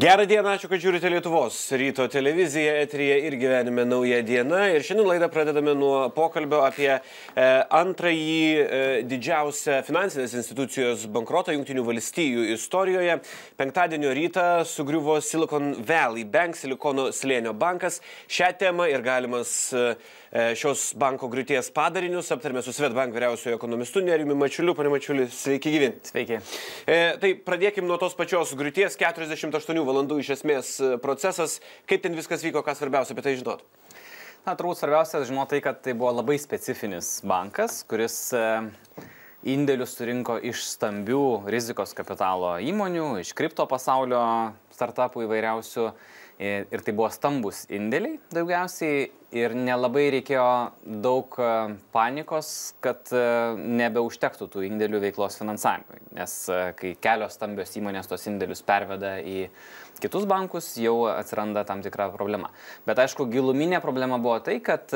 Gerą dieną, ačiū, kad žiūrite Lietuvos ryto televiziją, eteryje ir gyvenime nauja diena. Ir šiandien laidą pradedame nuo pokalbio apie antrąjį didžiausią finansinės institucijos bankrotą Jungtinių valstijų istorijoje. Penktadienio rytą sugriuvo Silicon Valley Bank, Silikono slėnio bankas. Šią temą ir galimas šios banko griūties padarinius aptarėme su Swedbank vyriausiojo ekonomistu Nerijumi Mačiuliu. Pane Mačiuli, sveiki gyvi. Sveiki. Tai pradėkim nuo tos pačios griūties. 48 valandų iš esmės procesas. Kaip ten viskas vyko, ką svarbiausia apie tai žinot? Na, turbūt svarbiausia žinot tai, kad tai buvo labai specifinis bankas, kuris indėlius surinko iš stambių rizikos kapitalo įmonių, iš kripto pasaulio startupų įvairiausių. Ir tai buvo stambus indėliai daugiausiai ir nelabai reikėjo daug panikos, kad nebeužtektų tų indėlių veiklos finansavimui. Nes kai kelios stambios įmonės tos indėlius perveda į kitus bankus, jau atsiranda tam tikra problema. Bet aišku, giluminė problema buvo tai, kad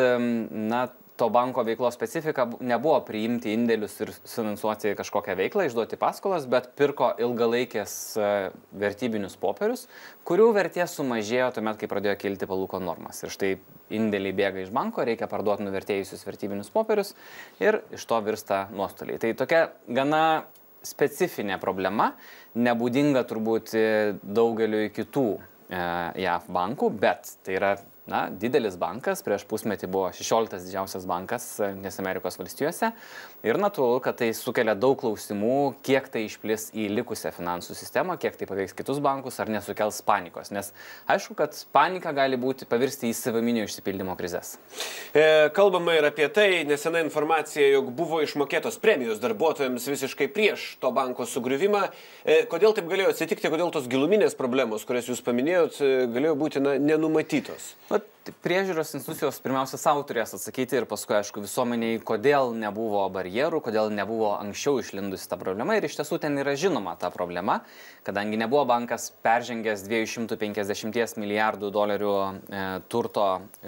to banko veiklos specifika nebuvo priimti indėlius ir finansuoti kažkokią veiklą, išduoti paskolas, bet pirko ilgalaikės vertybinius popierius, kurių vertė sumažėjo tuomet, kai pradėjo kilti palūkanų normas. Ir štai indėliai bėga iš banko, reikia parduoti nuvertėjusius vertybinius popierius ir iš to virsta nuostoliai. Tai tokia gana specifinė problema, nebūdinga turbūt daugeliui kitų JAV bankų, bet tai yra didelis bankas, prieš pusmetį buvo 16 didžiausias bankas Jungtinėse Amerikos valstijose ir natūralu, kad tai sukelia daug klausimų, kiek tai išplis į likusią finansų sistemą, kiek tai paveiks kitus bankus ar nesukels panikos, nes aišku, kad panika gali būti pavirsti į savaiminio išsipildymo krizes. Kalbama ir apie tai, nesena informacija, jog buvo išmokėtos premijos darbuotojams visiškai prieš to banko sugriuvimą. Kodėl taip galėjo atsitikti, kodėl tos giluminės problemos, kurias jūs paminėjot, galėjo būti nenumatytos? Priežiūros institucijos pirmiausia savo turės atsakyti ir paskui, aišku, visuomeniai, kodėl nebuvo barjerų, kodėl nebuvo anksčiau išlindusi ta problema ir iš tiesų ten yra žinoma ta problema, kadangi nebuvo bankas peržengęs 250 milijardų dolerių turto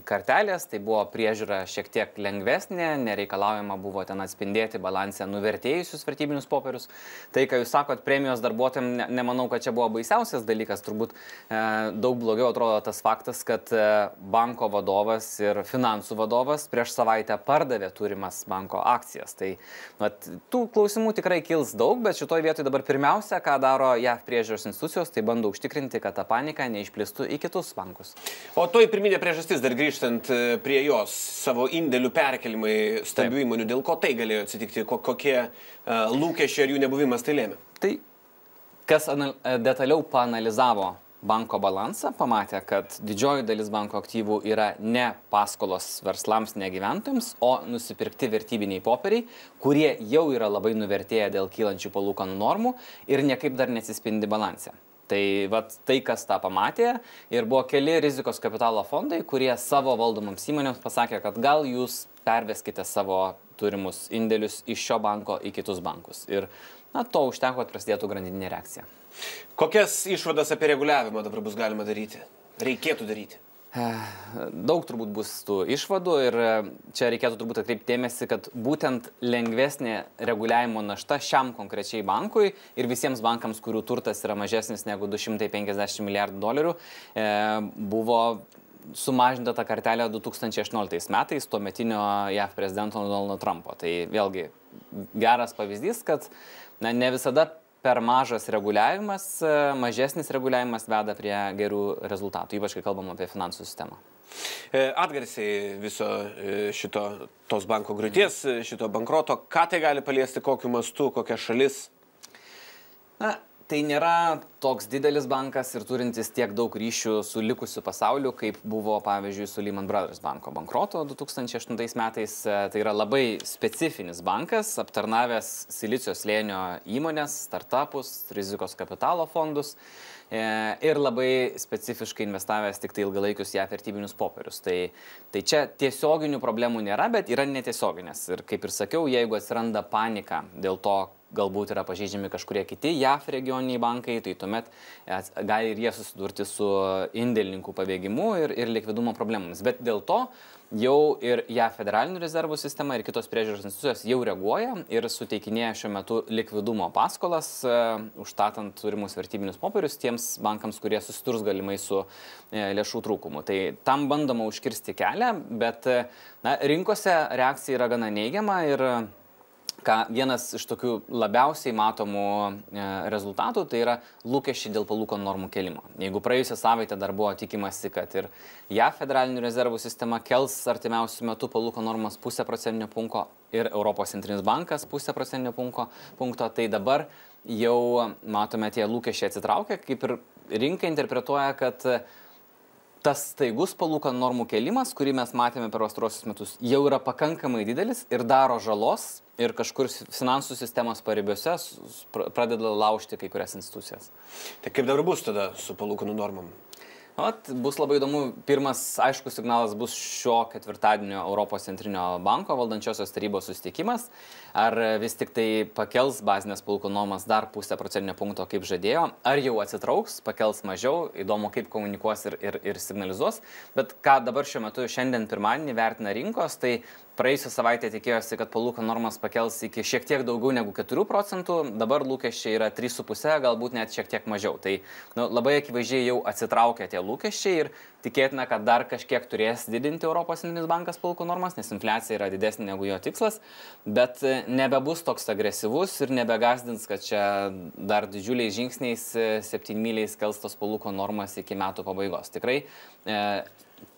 kartelės, tai buvo priežiūra šiek tiek lengvesnė, nereikalaujama buvo ten atspindėti balansę nuvertėjusius vertybinius popierius. Tai, ką jūs sakot, premijos darbuotojams, nemanau, kad čia buvo baisiausias dalykas, turbūt daug blogiau atrodo tas faktas, kad banko vadovas ir finansų vadovas prieš savaitę pardavė turimas banko akcijas. Tai tų klausimų tikrai kils daug, bet šitoj vietoj dabar pirmiausia, ką daro JAV priežiūros institucijos, tai bando užtikrinti, kad ta panika neišplistų į kitus bankus. O toji pirminė priežastis, dar grįžtant prie jos, savo indėlių perkelimai stambių įmonių, dėl ko tai galėjo atsitikti, kokie lūkesčiai ar jų nebuvimas tai lėmė? Tai kas detaliau paanalizavo banko balansą, pamatė, kad didžioji dalis banko aktyvų yra ne paskolos verslams, ne gyventojams, o nusipirkti vertybiniai popieriai, kurie jau yra labai nuvertėję dėl kylančių palūkanų normų ir niekaip dar neatsispindi balanse. Tai tai, kas tą pamatė, ir buvo keli rizikos kapitalo fondai, kurie savo valdomams įmonėms pasakė, kad gal jūs perveskite savo turimus indėlius iš šio banko į kitus bankus. Ir to užteko, kad prasidėtų grandininė reakcija. Kokias išvadas apie reguliavimą dabar bus galima daryti? Reikėtų daryti? Daug turbūt bus tų išvadų ir čia reikėtų turbūt atkreipti dėmesį, kad būtent lengvesnė reguliavimo našta šiam konkrečiai bankui ir visiems bankams, kurių turtas yra mažesnis negu 250 milijardų dolerių, buvo sumažinta tą kartelę 2018 metais tuometinio JAV prezidento Donaldo Trumpo. Tai vėlgi geras pavyzdys, kad ne visada per mažas reguliavimas, mažesnis reguliavimas veda prie gerų rezultatų, ypač kai kalbam apie finansų sistemą. Atgarsiai viso tos banko griūties, šito bankroto, ką tai gali paliesti, kokiu mastu, kokia šalis? Tai nėra toks didelis bankas ir turintis tiek daug ryšių su likusiu pasauliu, kaip buvo, pavyzdžiui, su Lehman Brothers banko bankroto 2008 metais. Tai yra labai specifinis bankas, aptarnavęs Silicio slėnio įmonės, startupus, rizikos kapitalo fondus ir labai specifiškai investavęs tik tai ilgalaikius JAV vertybinius popierius. Tai čia tiesioginių problemų nėra, bet yra netiesioginės. Ir kaip ir sakiau, jeigu atsiranda panika dėl to, galbūt yra pažeidžiami kažkurie kiti JAF regioniniai bankai, tai tuomet gali ir jie susidurti su indėlininkų pabėgimu ir likvidumo problemomis. Bet dėl to jau ir JAF federalinių rezervų sistema ir kitos priežiūros institucijos jau reaguoja ir suteikinėja šiuo metu likvidumo paskolas, užstatant turimus vertybinius popierius tiems bankams, kurie susidurs galimai su lėšų trūkumu. Tai tam bandoma užkirsti kelią, bet rinkose reakcija yra gana neigiama ir vienas iš tokių labiausiai matomų rezultatų tai yra lūkesčiai dėl palūkanų normų kelimo. Jeigu praėjusią savaitę dar buvo tikimasi, kad ir JAV federalinių rezervų sistema kels artimiausių metų palūkanų normas 0,5 procentinio punkto ir Europos centrinis bankas 0,5 procentinio punkto, tai dabar jau matome tie lūkesčiai atsitraukia, kaip ir rinka interpretuoja, kad tas staigus palūkanų normų kelimas, kurį mes matėme per pastaruosius metus, jau yra pakankamai didelis ir daro žalos ir kažkur finansų sistemos paribiuose pradeda laužti kai kurias institucijas. Tai kaip dabar bus tada su palūkanų normom? Bus labai įdomu. Pirmas aiškus signalas bus šio ketvirtadienio Europos centrinio banko valdančiosios tarybos susitikimas. Ar vis tik tai pakels bazinės palūkanų normas dar 0,5 procentinio punkto, kaip žadėjo, ar jau atsitrauks, pakels mažiau, įdomu kaip komunikuos ir signalizuos. Bet ką dabar šiuo metu šiandien pirmadienį vertina rinkos, tai praėjusią savaitę tikėjosi, kad palūkanų normas pakels iki šiek tiek daugiau negu 4 procentų, dabar lūkesčiai yra 3,5, galbūt net šiek tiek mažiau. Tai labai akivaizdžiai jau atsitraukia tie lūkesčiai ir tikėtina, kad dar kažkiek turės didinti Europos centrinis bankas palūkanų normas, nes infliacija yra didesnė negu jo tikslas, bet nebebus toks agresyvus ir nebegąsdins, kad čia dar didžiuliais žingsniais 7 myliais kels tos palūkanų normas iki metų pabaigos. Tikrai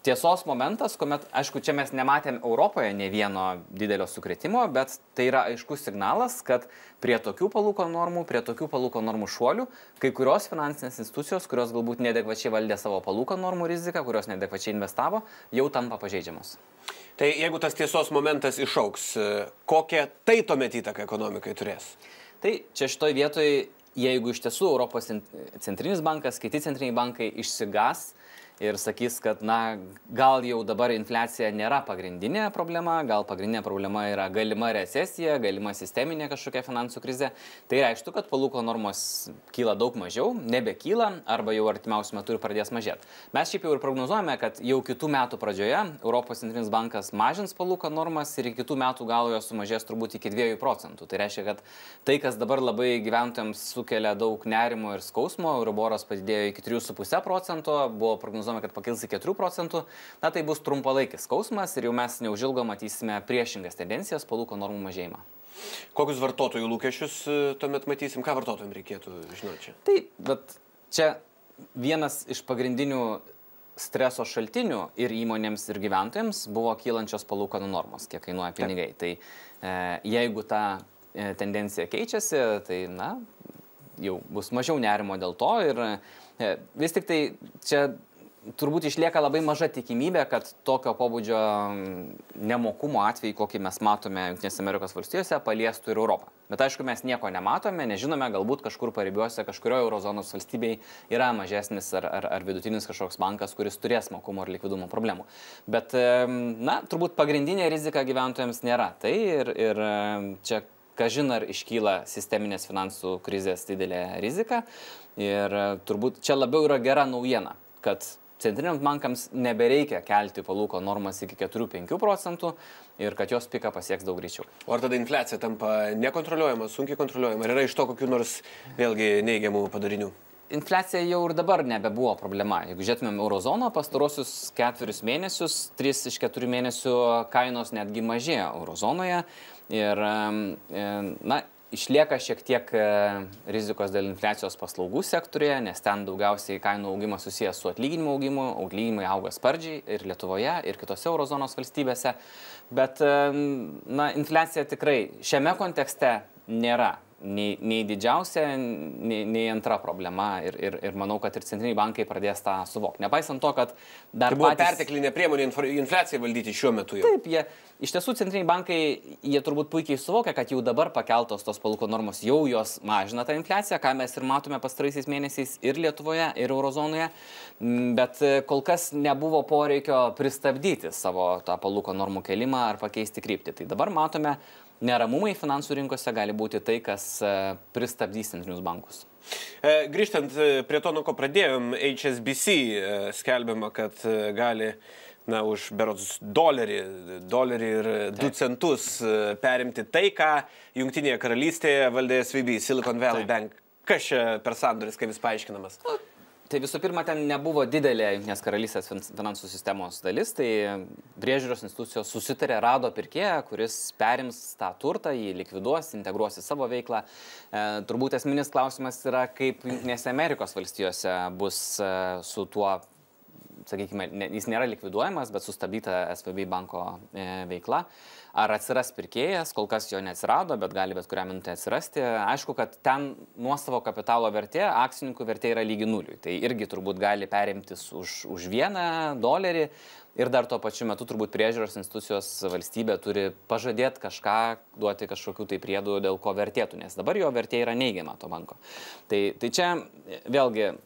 tiesos momentas, kuomet, aišku, čia mes nematėm Europoje ne vieno didelio sukretimo, bet tai yra aiškus signalas, kad prie tokių palūkanų normų, šuolių, kai kurios finansinės institucijos, kurios galbūt neadekvačiai valdė savo palūkanų normų riziką, kurios neadekvačiai investavo, jau tampa pažeidžiamos. Tai jeigu tas tiesos momentas išauks, kokią tai tuomet įtaką ekonomikai turės? Tai čia šitoj vietoj, jeigu iš tiesų Europos centrinis bankas, kiti centriniai bankai išsigąs ir sakys, kad gal jau dabar infliacija nėra pagrindinė problema, gal pagrindinė problema yra galima recesija, galima sisteminė kažkokia finansų krizė. Tai reiškia, kad palūkanų normos kyla daug mažiau, nebekyla arba jau artimiausiu metu ir pradės mažėti. Mes šiaip jau ir prognozuojame, kad jau kitų metų pradžioje Europos centrinis bankas mažins palūkanų normas ir kitų metų galo jos sumažės turbūt iki 2 procentų. Tai reiškia, kad tai, kas dabar labai gyventojams sukelia daug nerimo ir skausmo, Euriboras padidėjo iki 3,5 procento, buvo prognozuojama, kad pakils į 4 procentų, tai bus trumpalaikis skausmas ir jau mes neužilgo matysime priešingas tendencijas palūkanų normų mažėjimą. Kokius vartotojų lūkesčius tuomet matysim, ką vartotojams reikėtų žinoti čia? Čia vienas iš pagrindinių streso šaltinių ir įmonėms, ir gyventojams buvo kylančios palūkanų normos, kiek kainuoja pinigai. Tai jeigu ta tendencija keičiasi, tai jau bus mažiau nerimo dėl to ir vis tik tai čia turbūt išlieka labai maža tikimybė, kad tokio pobūdžio nemokumo atvejai, kokį mes matome Jungtinėse Amerikos valstijose, paliestų ir Europą. Bet aišku, mes nieko nematome, nežinome, galbūt kažkur paribiuose, kažkurio eurozonos valstybei yra mažesnis ar vidutinis kažkoks bankas, kuris turės mokumo ar likvidumo problemų. Bet, turbūt pagrindinė rizika gyventojams nėra. Tai ir čia kažin ar iškyla sisteminės finansų krizės didelė rizika. Ir turbūt čia labiau yra gera naujiena, kad centriniams bankams nebereikia kelti palūkanų normas iki 4-5 procentų ir kad jos piką pasieks daug greičiau. O ar tada infliacija tampa nekontroliuojama, sunkiai kontroliuojama? Ar yra iš to kokių nors vėlgi neigiamų padarinių? Infliacija jau ir dabar nebebuvo problema. Jeigu žiūrėtumėm eurozoną, pastarosius 4 mėnesius, 3 iš 4 mėnesių kainos netgi mažėja eurozonoje ir, išlieka šiek tiek rizikos dėl infliacijos paslaugų sektorėje, nes ten daugiausiai kainų augimas susijęs su atlyginimų augimu, atlyginimai auga sparčiai ir Lietuvoje, ir kitose eurozonos valstybėse, bet infliacija tikrai šiame kontekste nėra nei didžiausia, nei antra problema ir manau, kad ir centriniai bankai pradės tą suvokti. Nepaisant to, kad dar buvo perteklinė priemonė infliacijai valdyti šiuo metu jau. Taip, iš tiesų centriniai bankai, jie turbūt puikiai suvokia, kad jau dabar pakeltos tos palūkanų normos, jau jos mažina tą infliaciją, ką mes ir matome pastaraisiais mėnesiais ir Lietuvoje, ir eurozonoje, bet kol kas nebuvo poreikio pristabdyti savo tą palūkanų normų kelimą ar pakeisti kryptį. Tai dabar matome, neramumai finansų rinkose gali būti tai, kas pristabdys centrinius bankus. Grįžtant prie to, nuo ko pradėjom, HSBC skelbiama, kad gali už berods dolerį ir 2 centus perimti tai, ką Jungtinėje Karalystėje valdė SVB, Silicon Valley Bank. Kas čia per sandoris, kaip jis paaiškinamas? Tai visų pirma, ten nebuvo didelė Jungtinės Karalystės finansų sistemos dalis, tai priežiūros institucijos susitarė, rado pirkėją, kuris perims tą turtą, jį likviduos, integruos į savo veiklą. Turbūt esminis klausimas yra, kaip Jungtinėse Amerikos valstijose bus su tuo, sakykime, jis nėra likviduojamas, bet sustabdyta SVB banko veikla. Ar atsiras pirkėjas, kol kas jo neatsirado, bet gali bet kurią minutę atsirasti. Aišku, kad ten nuosavo kapitalo vertė, akcininkų vertė yra lygi nuliui. Tai irgi turbūt gali perimtis už $1 ir dar tuo pačiu metu turbūt priežiūros institucijos valstybė turi pažadėti kažką, duoti kažkokių tai priedų, dėl ko vertėtų, nes dabar jo vertė yra neigiama to banko. Tai čia vėlgi...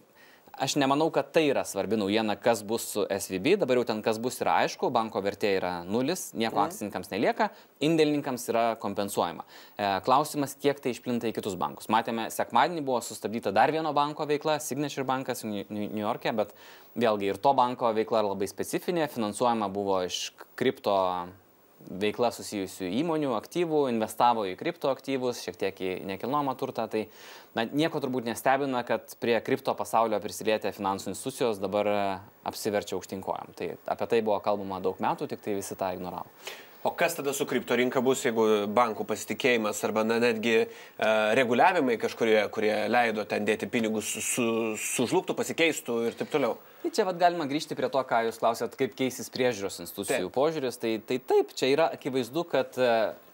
Aš nemanau, kad tai yra svarbi naujiena, kas bus su SVB, dabar jau ten kas bus yra aišku, banko vertė yra 0, nieko akcininkams nelieka, indėlininkams yra kompensuojama. Klausimas, kiek tai išplinta į kitus bankus. Matėme, sekmadienį buvo sustabdyta dar vieno banko veikla, Signature Bankas New York'e, bet vėlgi ir to banko veikla yra labai specifinė, finansuojama buvo iš kripto veikla susijusių įmonių, aktyvų, investavo į kriptoaktyvus, šiek tiek į nekilnojamą turtą. Tai nieko turbūt nestebina, kad prie kripto pasaulio prisilietę finansų institucijos dabar apsiverčia aukštyn kojom. Tai apie tai buvo kalbama daug metų, tik tai visi tą ignoravo. O kas tada su kripto rinka bus, jeigu bankų pasitikėjimas arba netgi reguliavimai kažkurie, kurie leido ten dėti pinigus, sužlugtų, pasikeistų ir taip toliau? Tai čia galima grįžti prie to, ką jūs klausėt, kaip keisis priežiūros institucijų požiūris. Tai taip, čia yra akivaizdu, kad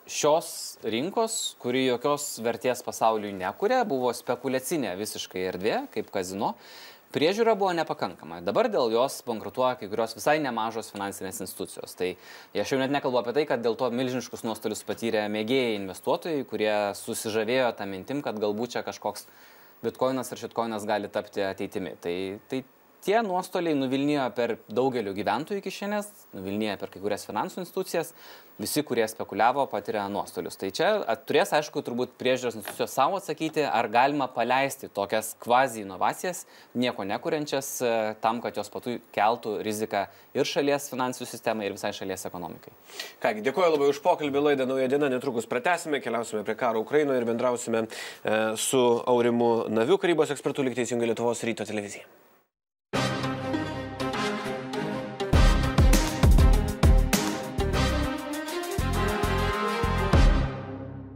šios rinkos, kuri jokios vertės pasauliui nekuria, buvo spekuliacinė visiškai erdvė, kaip kazino. Priežiūra buvo nepakankama. Dabar dėl jos bankrutuoja kai kurios visai nemažos finansinės institucijos. Tai aš jau net nekalbu apie tai, kad dėl to milžiniškus nuostolius patyrė mėgėjai investuotojai, kurie susižavėjo tą mintim, kad galbūt čia kažkoks bitkoinas ar šitkoinas gali tapti ateitimi. Tai tie nuostoliai nuvilnijo per daugelio gyventojų kišenės, nuvilnijo per kai kurias finansų institucijas, visi, kurie spekuliavo, patyrė nuostolius. Tai čia turės, aišku, turbūt priežiūros institucijos savo atsakyti, ar galima paleisti tokias kvazi inovacijas, nieko nekuriančias, tam, kad jos paskui keltų riziką ir šalies finansų sistemai, ir visai šalies ekonomikai. Kągi, dėkuoju labai už pokalbį, laidą Nauja diena netrukus pratęsime, keliausime prie karo Ukrainoje ir bendrausime su Aurimu Naviu, karybos ekspertu, likite įsijungę Lietuvos ryto televiziją.